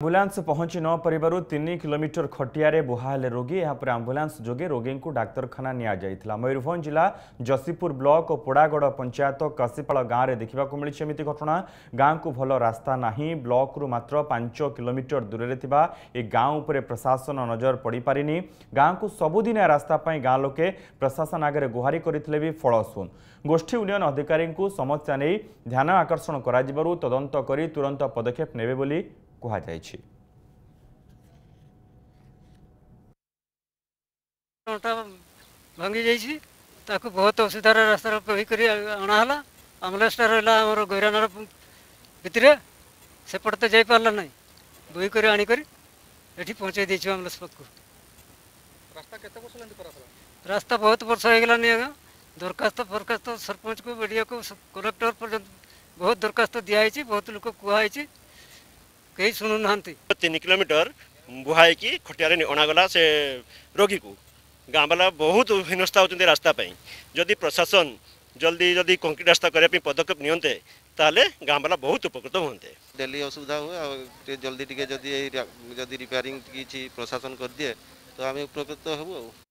आम्बुलांस पहुंच न परिबारु 3 किलोमीटर खटियारे बुहाले रोगी। यापर आम्बुलांस जोगे रोगी को डाक्तरखाना निया। मयूरभंज जिला जसीपुर ब्लॉक और पोड़ागड़ पंचायत काशीपाल गाँव में देखा मिली एमती घटना। गाँव को भल रास्ता नहीं, ब्लॉक रु मात्र 5 किलोमीटर दूर से गाँव पर प्रशासन नजर पड़ पारिनी। गाँव को सबुदिनिया रास्ता पर गाँव लोके प्रशासन आगे गुहारि करथिले भी फल शून। गोष्ठी उन्नयन अधिकारी समस्या नहीं ध्यान आकर्षण कर तदंत कर तुरंत पदक्षेप नेबे बोली कहा जायछि। 9टा भांगी जायछि, ताकू बहुत असुविधार रास्ता पही करी आना हला। एम्बुलेंस रहला हमर गैरानर भितरे सेपड़ते जाय पाला नहीं, बही करी आनी करी एठी पहुंचाई देछि एम्बुलेंस पक्कू। रास्ता केते वर्ष लंदी परसला रास्ता बहुत वर्ष हो गेला नहीं। दरखास्त सरपंच को बडिया को कलेक्टर पर बहुत दरखास्त दिया है, बहुत लोग कुहा है कहीं सुनु नांती। 3 किलोमीटर बुहाई की खटियारे अणागला से रोगी को। गाँव वाला बहुत हिनस्ता होती रास्ता पर। जदि प्रशासन जल्दी जल्दी कंक्रीट रास्ता करने पदक्षेप नियंते ताले गाँव वाला बहुत उपकृत होते। डेली असुविधा हुए और जल्दी टिके रिपेयरिंग किसी प्रशासन कर दिए तो आम उपकृत होबू।